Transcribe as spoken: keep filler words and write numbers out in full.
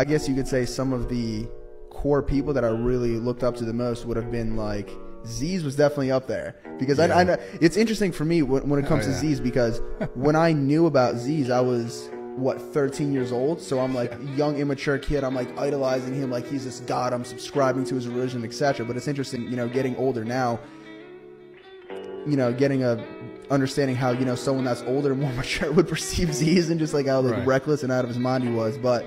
I guess you could say some of the core people that I really looked up to the most would have been like Zyzz was definitely up there, because yeah. I, I it's interesting for me when, when it comes oh, yeah. to Zyzz, because when I knew about Zyzz, I was what, thirteen years old, so I'm like yeah. young immature kid, I'm like idolizing him, like he's this god, I'm subscribing to his religion, etc. But it's interesting, you know, getting older now, you know, getting a understanding how, you know, someone that's older and more mature would perceive Zyzz, and just like how like right. reckless and out of his mind he was. But